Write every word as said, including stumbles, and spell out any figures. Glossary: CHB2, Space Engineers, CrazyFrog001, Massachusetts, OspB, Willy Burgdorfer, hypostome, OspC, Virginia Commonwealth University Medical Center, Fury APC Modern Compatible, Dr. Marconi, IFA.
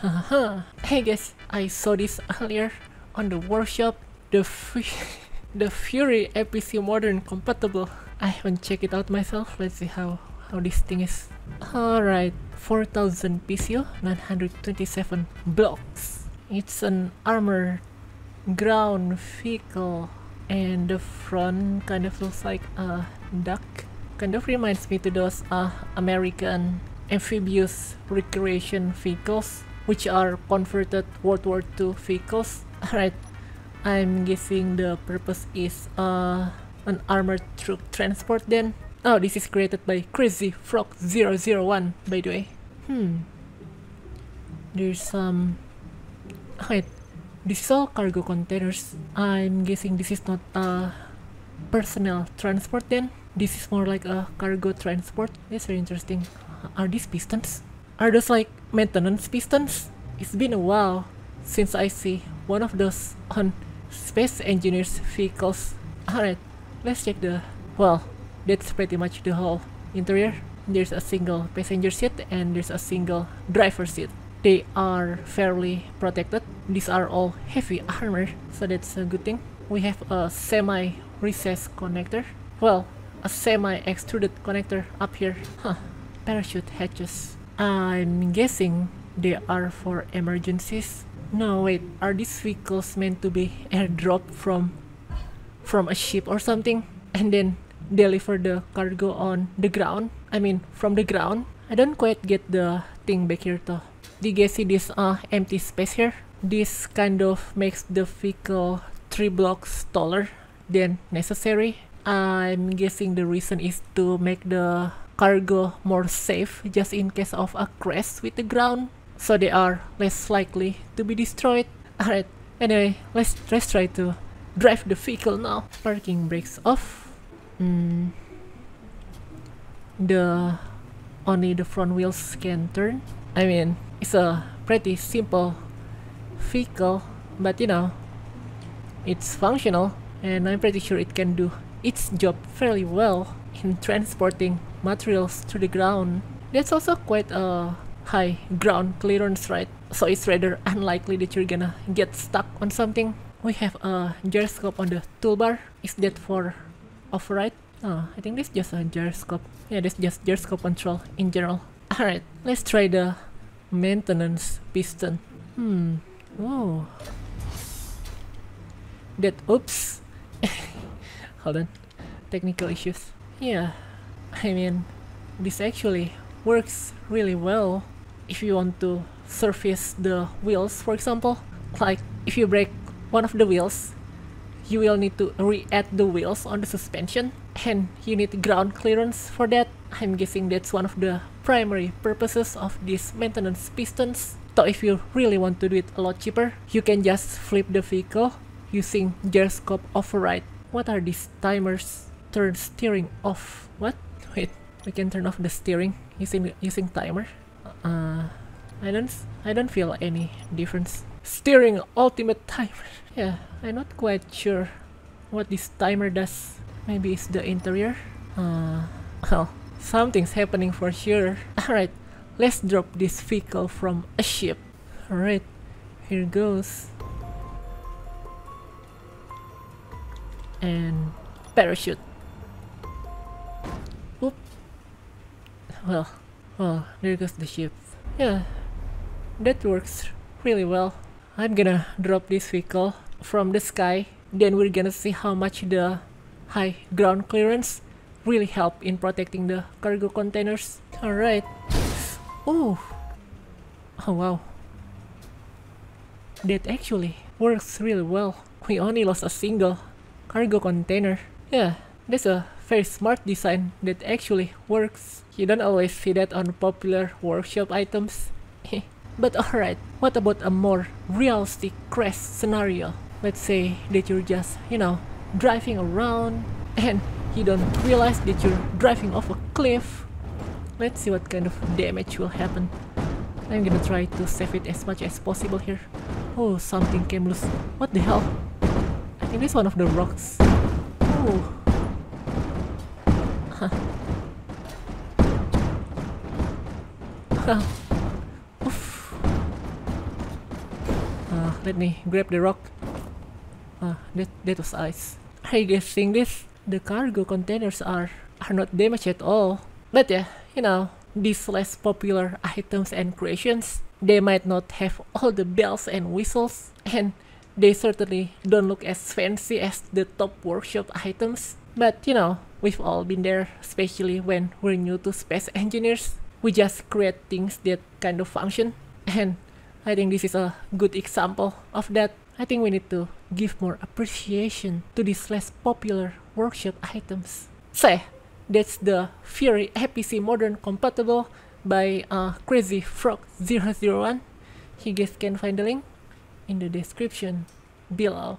Haha. Hey guys, I saw this earlier on the workshop, the the Fury A P C Modern Compatible. I haven't checked it out myself. Let's see how how this thing is. Alright, four thousand P C O, nine hundred twenty-seven blocks. It's an armored ground vehicle, and the front kind of looks like a duck. Kind of reminds me to those uh, American amphibious recreation vehicles, which are converted World War Two vehicles. Alright, I'm guessing the purpose is uh, an armored troop transport then. Oh, this is created by Crazy Frog zero zero one, by the way. Hmm. There's some... Um... Wait, this is all cargo containers. I'm guessing this is not a personnel transport then. This is more like a cargo transport. That's very interesting. Are these pistons? Are those like maintenance pistons? It's been a while since I see one of those on Space Engineers vehicles. Alright, let's check the... Well, that's pretty much the whole interior. There's a single passenger seat and there's a single driver seat. They are fairly protected. These are all heavy armor, so that's a good thing. We have a semi-recessed connector. Well, a semi-extruded connector up here. Huh. Parachute hatches. I'm guessing they are for emergencies. No, wait. Are these vehicles meant to be airdropped from, from a ship or something? And then deliver the cargo on the ground? I mean, from the ground? I don't quite get the thing back here though. Do you guys see this uh, empty space here? This kind of makes the vehicle three blocks taller than necessary. I'm guessing the reason is to make the cargo more safe just in case of a crash with the ground, so they are less likely to be destroyed. Alright, anyway, let's, let's try to drive the vehicle now. Parking brakes off. Mm. The only the front wheels can turn. I mean, it's a pretty simple vehicle, but you know, it's functional and I'm pretty sure it can do its job fairly well in transporting materials to the ground. That's also quite a high ground clearance, right? So it's rather unlikely that you're gonna get stuck on something. We have a gyroscope on the toolbar. Is that for override? Oh, I think that's just a gyroscope. Yeah, that's just gyroscope control in general. Alright, let's try the maintenance piston. Hmm. Whoa. That, oops. Hold on, technical issues. Yeah, I mean, this actually works really well if you want to surface the wheels, for example. Like, if you break one of the wheels, you will need to re-add the wheels on the suspension, and you need ground clearance for that. I'm guessing that's one of the primary purposes of these maintenance pistons. So if you really want to do it a lot cheaper, you can just flip the vehicle using gyroscope override. What are these timers? Turn steering off. What? Wait, we can turn off the steering using using timer. Uh, I don't I don't feel any difference. Steering ultimate timer. Yeah, I'm not quite sure what this timer does. Maybe it's the interior. Uh, well, something's happening for sure. Alright, let's drop this vehicle from a ship. Alright, here goes. And parachute. Oop. Well, well, there goes the ship. Yeah, that works really well. I'm gonna drop this vehicle from the sky, then we're gonna see how much the high ground clearance really help in protecting the cargo containers. Alright. Oh. Oh wow. That actually works really well. We only lost a single cargo container. Yeah, that's a very smart design that actually works. You don't always see that on popular workshop items. But alright, what about a more realistic crash scenario? Let's say that you're just, you know, driving around and you don't realize that you're driving off a cliff. Let's see what kind of damage will happen. I'm gonna try to save it as much as possible here. Oh, something came loose. What the hell? I think it's one of the rocks. Oh. Huh. Huh. Oof. let me grab the rock. Ah, that, that was ice. I guessing this, the cargo containers are, are not damaged at all. But yeah, you know, these less popular items and creations, they might not have all the bells and whistles, and they certainly don't look as fancy as the top workshop items. But you know, we've all been there, especially when we're new to Space Engineers. We just create things that kind of function, and I think this is a good example of that. I think we need to give more appreciation to these less popular workshop items. So that's the Fury A P C Modern Compatible by uh, Crazy Frog zero zero one. You guys can find the link in the description below.